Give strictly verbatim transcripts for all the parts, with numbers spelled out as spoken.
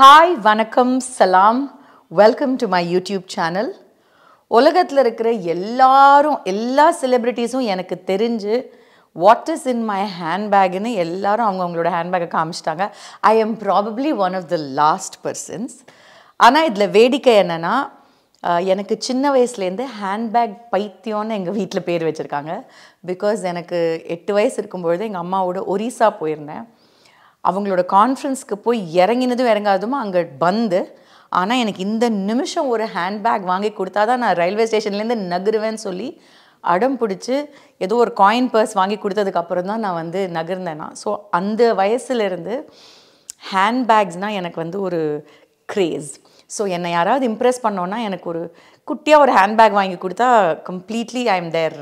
Hi, வணக்கம், சலாம். Welcome to my YouTube channel. உலகத்துல இருக்கிற எல்லாரும் எல்லா செலிபிரிட்டிஸும் எனக்கு தெரிஞ்சு what is in my handbag ன்னு எல்லாரும் அவங்க அவங்களோட ஹேண்ட்பேக்கை காமிச்சிட்டாங்க. I am probably one of the last persons. ஆனா இதுல வேடிக்கை என்னன்னா எனக்கு சின்ன வயசுலேருந்து ஹேண்ட்பேக் பைத்தியம்னு எங்கள் வீட்டில் பேர் வச்சுருக்காங்க. பிகாஸ் எனக்கு எட்டு வயசு இருக்கும்பொழுது எங்கள் அம்மாவோட ஒரிசா போயிருந்தேன். அவங்களோட கான்ஃபரன்ஸ்க்கு போய் இறங்கினதும் இறங்காததும் அங்கே பந்து. ஆனால் எனக்கு இந்த நிமிஷம் ஒரு ஹேண்ட்பேக் வாங்கி கொடுத்தா தான் நான் ரயில்வே ஸ்டேஷன்லேருந்து நகருவேன்னு சொல்லி அடம் பிடிச்சி ஏதோ ஒரு காயின் பர்ஸ் வாங்கி கொடுத்ததுக்கப்புறம் தான் நான் வந்து நகர்ந்தேன்னா. ஸோ அந்த வயசுலேருந்து ஹேண்ட்பேக்ஸ்னால் எனக்கு வந்து ஒரு க்ரேஸ். ஸோ என்னை யாராவது இம்ப்ரெஸ் பண்ணோன்னா எனக்கு ஒரு குட்டியாக ஒரு ஹேண்ட்பேக் வாங்கி கொடுத்தா completely I am their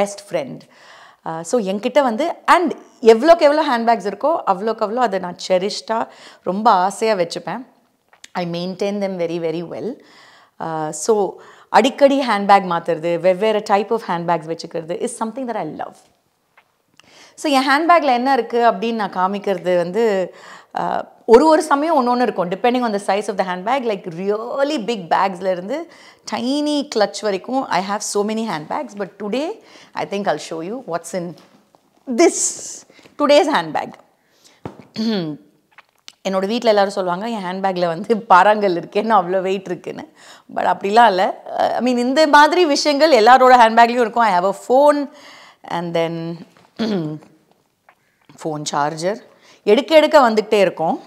best friend. So என்கிட்ட வந்து அண்ட் எவ்வளோக்கு எவ்வளோ ஹேண்ட்பேக்ஸ் இருக்கோ அவ்வளோக்கு அவ்வளோ அதை நான் செரிஷ்டாக ரொம்ப ஆசையாக வச்சுப்பேன். I maintain them very very well. So அடிக்கடி ஹேண்ட்பேக் மாற்றுறது, வெவ்வேறு டைப் ஆஃப் ஹேண்ட்பேக்ஸ் வச்சுக்கிறது is something that I love. So என் ஹேண்ட்பேக்கில் என்ன இருக்குது அப்படின்னு நான் காமிக்கிறது வந்து ஒரு ஒரு சமயம் ஒன்று ஒன்று இருக்கும், depending on the size of the handbag. Like really big பேக்ஸ்லேருந்து டைனி கிளச் வரைக்கும் I have so many handbags. But today I think I'll show you what's in this today's handbag. என்னோடய வீட்டில் எல்லோரும் சொல்லுவாங்க என் ஹேண்ட்பேக்கில் வந்து பாறாங்கல் இருக்கேன்னு, அவ்வளோ வெயிட் இருக்குன்னு. பட் அப்படிலாம் இல்லை. ஐ மீன் இந்த மாதிரி விஷயங்கள் எல்லாரோட ஹேண்ட்பேக்லேயும் இருக்கும். I have a phone and then phone charger எடுக்க எடுக்க வந்துகிட்டே இருக்கும்.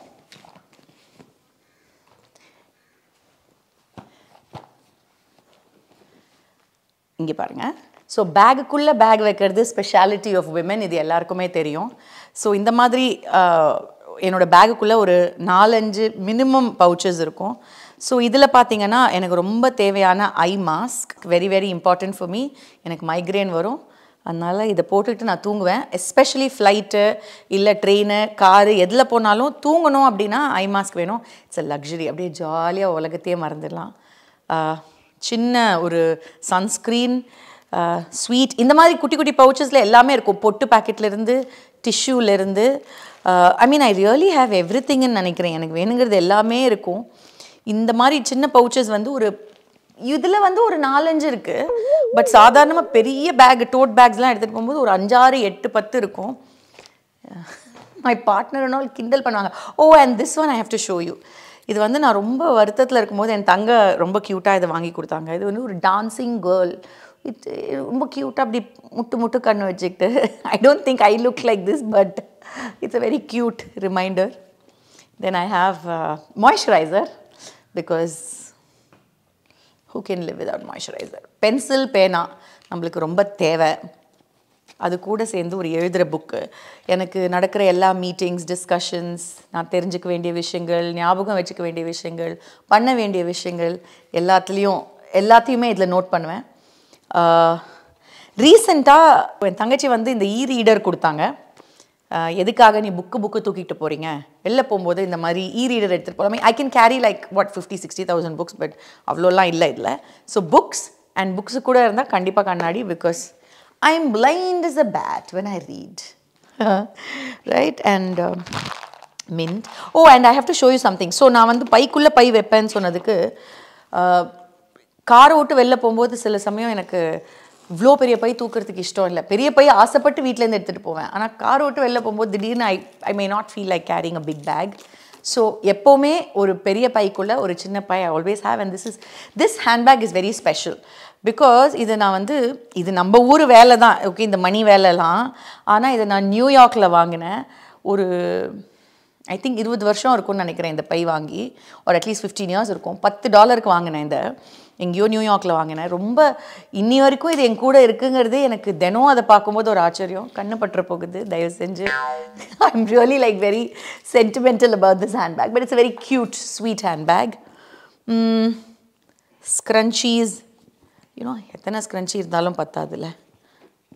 இங்கே பாருங்கள். ஸோ பேக்குக்குள்ளே பேக் வைக்கிறது ஸ்பெஷாலிட்டி ஆஃப் விமன், இது எல்லாருக்குமே தெரியும். ஸோ இந்த மாதிரி என்னோடய பேக்குக்குள்ளே ஒரு நாலஞ்சு மினிமம் பவுச்சஸ் இருக்கும். ஸோ இதில் பார்த்தீங்கன்னா எனக்கு ரொம்ப தேவையான eye mask, very very important for me. எனக்கு மைக்ரேன் வரும், அதனால் இதை போட்டுக்கிட்டு நான் தூங்குவேன். எஸ்பெஷலி ஃப்ளைட்டு இல்லை ட்ரெயினு காரு எதில் போனாலும் தூங்கணும் அப்படின்னா ஐ மாஸ்க் வேணும். It's a luxury. அப்படியே ஜாலியாக உலகத்தையே மறந்துடலாம். சின்ன ஒரு சன்ஸ்க்ரீன், ஸ்வீட், இந்த மாதிரி குட்டி குட்டி பவுச்சஸில் எல்லாமே இருக்கும். பொட்டு பேக்கெட்லேருந்து டிஷ்யூலேருந்து I mean I really have every திங்குன்னு நினைக்கிறேன். எனக்கு வேணுங்கிறது எல்லாமே இருக்கும். இந்த மாதிரி சின்ன பவுச்சஸ் வந்து ஒரு இதில் வந்து ஒரு நாலஞ்சு இருக்குது. பட் சாதாரணமாக பெரிய பேக் டோட் பேக்ஸ்லாம் எடுத்துகிட்டு போகும்போது ஒரு அஞ்சாறு எட்டு பத்து இருக்கும். மை பார்ட்னர்னா கிண்டல் பண்ணுவாங்க, oh and this one I have to show you. இது வந்து நான் ரொம்ப வருத்தத்தில் இருக்கும்போது என் தங்க ரொம்ப க்யூட்டாக இதை வாங்கி கொடுத்தாங்க. இது வந்து ஒரு டான்ஸிங் கேர்ள், இட் ரொம்ப க்யூட்டாக அப்படி முட்டு முட்டு கண்ணு வச்சுக்கிட்டு. I don't think I look like this, but it's a very cute reminder. Then I have moisturiser because who can live without moisturizer. Pencil, பேனா நம்மளுக்கு ரொம்ப தேவை. அது கூட சேர்ந்து ஒரு எழுதுகிற புக்கு. எனக்கு நடக்கிற எல்லா மீட்டிங்ஸ், டிஸ்கஷன்ஸ், நான் தெரிஞ்சுக்க வேண்டிய விஷயங்கள், ஞாபகம் வச்சுக்க வேண்டிய விஷயங்கள், பண்ண வேண்டிய விஷயங்கள் எல்லாத்துலேயும் எல்லாத்தையுமே இதில் நோட் பண்ணுவேன். ரீசெண்டாக என் தங்கச்சி வந்து இந்த இ ரீடர் கொடுத்தாங்க. எதுக்காக நீ புக்கு புக்கு தூக்கிட்டு போகிறீங்க, வெளில போகும்போது இந்த மாதிரி இ ரீடர் எடுத்துகிட்டு போகலாமே. I can carry like what fifty sixty thousand books, but அவ்வளோலாம் இல்லை இதில். ஸோ புக்ஸ் அண்ட் புக்ஸு கூட இருந்தால் கண்டிப்பாக கண்ணாடி, because I am blind is a bad when I read, right. And mint, oh and I have to show you something. So நான் வந்து பைக்குள்ளே by வைப்பேன்னு சொன்னதுக்கு, காரை விட்டு வெளில போகும்போது சில சமயம் எனக்கு இவ்வளோ பெரிய பை தூக்கிறதுக்கு இஷ்டம் இல்லை. பெரிய பை ஆசைப்பட்டு வீட்டிலேருந்து எடுத்துகிட்டு போவேன். ஆனால் கார் விட்டு வெளில போகும்போது திடீர்னு I I may not feel like carrying a big bag. So எப்போவுமே ஒரு பெரிய பைக்குள்ளே ஒரு சின்ன பை I always have. And this is this handbag is very special because இது நான் வந்து இது நம்ம ஊர் வேலை தான், ஓகே, இந்த மணி வேலைலாம். ஆனால் இதை நான் நியூயார்க்கில் வாங்கினேன். ஒரு ஐ திங்க் இருபது வருஷம் இருக்கும்னு நினைக்கிறேன் இந்த பை வாங்கி, ஒரு அட்லீஸ்ட் ஃபிஃப்டீன் இயர்ஸ் இருக்கும். பத்து டாலருக்கு வாங்கினேன் இந்த, எங்கேயோ நியூயார்க்கில் வாங்கினேன். ரொம்ப இன்னி வரைக்கும் இது என் கூட இருக்குங்கிறது எனக்கு தினம் அதை பார்க்கும்போது ஒரு ஆச்சரியம். கண்ணு பற்ற போகுது, தயவு செஞ்சு. I am really like very sentimental about this handbag, but it's very cute sweet handbag. Scrunchies, you know எத்தனை ஸ்க்ரன்ச்சி இருந்தாலும் பத்தாதுல.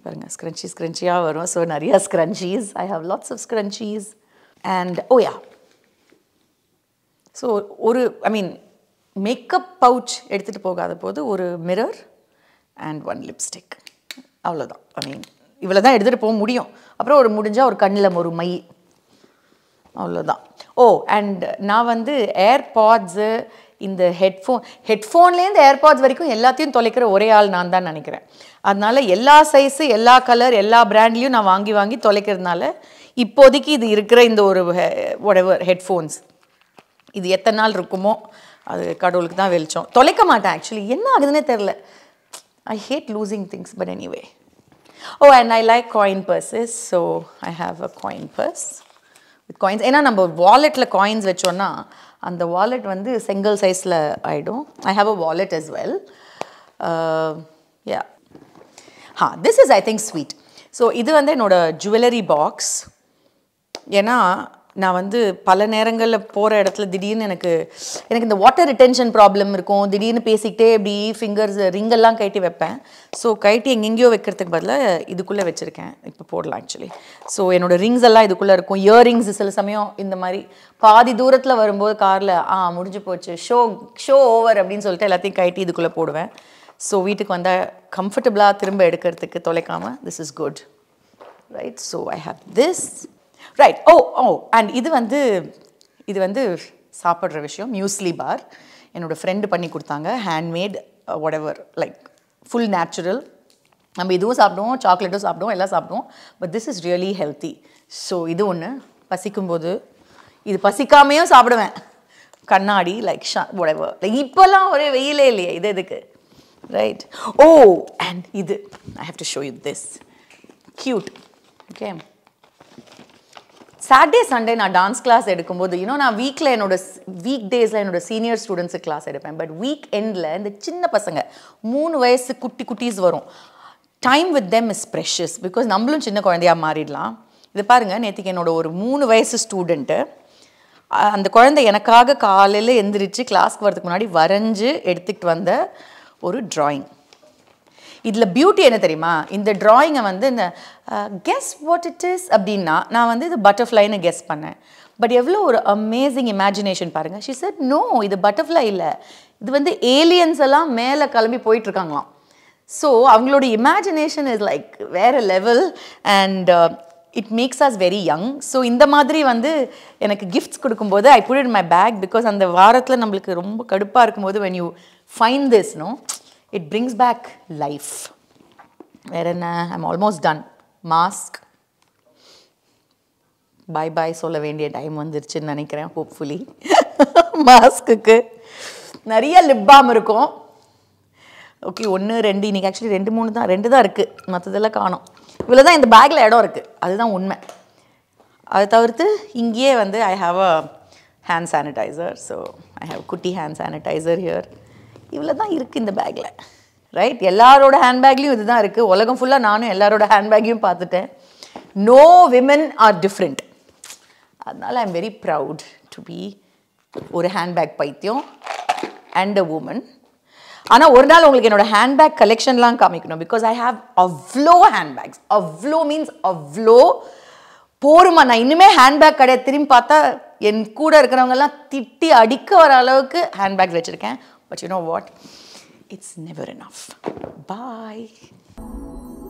பாருங்க ஸ்க்ரன்ச்சி ஸ்க்ரன்ச்சியாக வரும். ஸோ நிறையா scrunchies, I have lots of scrunchies. And ஓயா, ஸோ ஒரு ஐ மீன் மேக்கப் பவுச் எடுத்துகிட்டு போகாத போது ஒரு மிரர் அண்ட் ஒன் லிப்ஸ்டிக், அவ்வளோதான். ஐ மீன் இவ்வளோ தான் எடுத்துகிட்டு போக முடியும். அப்புறம் ஒரு முடிஞ்சால் ஒரு கண்ணில் ஒரு மை. Oh, and now the AirPods in the headphone. Headphone le AirPods varikkum ellathiyum tholikira ore aal naan dhaan nenikiren. Adnala ella size, ella color, ella brand liyum na vaangi vaangi tholikiranaala ippodikku idu irukra inda oru whatever headphones. Idu ethana naal irukumo adu kadulukku dhaan velicham. Tholika maata actually enna agudune therilla. I hate losing things, but anyway. Oh, and I like coin purses, so I have a coin purse with coins. Ena namba wallet la coins vechona and the wallet vandu single size la aidu. I have a wallet as well. Uh, yeah. Ha, this is I think sweet. So idu vandu enoda jewelry box. Yena na vandu pala nerangala pora edathla didiyenu enakku enakku inda water retention problem irukum. Didiyenu pesikitte abbi fingers ring alla kaiti veppen. So kaiti engengiyo vekkradhukku badala idukulla vechiruken. Ipo podala actually. So enoda rings alla idukulla irukum. Earrings sila samayam indha mari paadi doorathla varumbodhu car la ah mudinju pochu show show over appdin solta ellathiyum kaiti idukulla poduven. So veetukku vandha comfortable ah thirumba edukradhukku tholekama this is good. Right? So I have this. Right. Oh, oh, and இது வந்து இது வந்து சாப்பிடுற விஷயம் muesli bar. என்னோட friend பண்ணி கொடுத்தாங்க handmade whatever like full natural. நம்ம இதுவும் சாப்பிடுவோம், சாக்லேட்டும் சாப்பிடுவோம், எல்லாம் சாப்பிடுவோம். But this is really healthy. So இது ஒண்ணு பசிக்கும்போது இது பசிக்காமையும் சாப்பிடுவேன். கண்ணாடி like whatever. Like இப்பலாம் ஒரே வெயிலே இல்லையே இது எதுக்கு? Right. Oh, and இது I have to show you this. Cute. Okay. Saturday, Sunday, I dance class. You know, I week la weekdays la senior students class edupen. But weekend la inda chinna pasanga three vayasu kutti kuttis varum. Time with them is precious because nammalum chinna kolandaiya maaridlam. Idu paarenga nethikke enoda oru three vayasu student andha kolanda enakaga kaalile endrichi class ku varadhukku munadi varanju edutittu vanda oru drawing. Idla beauty enna theriyuma indha drawing ah vandu uh, guess what it is abdina na vandu the butterfly nu guess panna but evlo or amazing imagination parunga. She said no idu butterfly illa idu vandu aliens alla mele kalambi poit irukangala. So avangaloda imagination is like vera level and uh, it makes us very young. So indha madri vandu enakku gifts kudukumbodhu I put it in my bag because and the vaarathla nammalku romba kadupa irukumbodhu when you find this no it brings back life. Verena, I'm almost done. Mask. Bye bye solla vendiya time vandirchu nenikiren hopefully. Mask ku nariya lip balm irukum. Okay, one two inik actually two three da two da irukku. Mathadella kaanom. Ivula da indha bag la edam irukku. Adhu da unmai. Adhu thavirthu ingiye vandu I have a hand sanitizer. So I have kutti hand sanitizer here. இவ்வளோ தான் இருக்குது இந்த பேக்கில் right எல்லாரோட ஹேண்ட்பேக்லேயும் இது தான் இருக்குது. உலகம் ஃபுல்லாக நானும் எல்லாரோட ஹேண்ட்பேக்கையும் பார்த்துட்டேன். No women are different. அதனால் I am very proud to be ஒரு ஹேண்ட்பேக் பைத்தியம் அண்ட் அ உமன். ஆனால் ஒரு நாள் உங்களுக்கு என்னோடய ஹேண்ட்பேக் கலெக்ஷன்லாம் காமிக்கணும் பிகாஸ் ஐ ஹாவ் அவ்வளோ ஹேண்ட்பேக்ஸ். அவ்வளோ மீன்ஸ் அவ்வளோ போருமா நான் இன்னுமே ஹேண்ட்பேக் கடையை திரும்பி பார்த்தா என் கூட இருக்கிறவங்கெல்லாம் திட்டி அடிக்க வர அளவுக்கு ஹேண்ட்பேக் வச்சுருக்கேன். But you know what? It's never enough. Bye.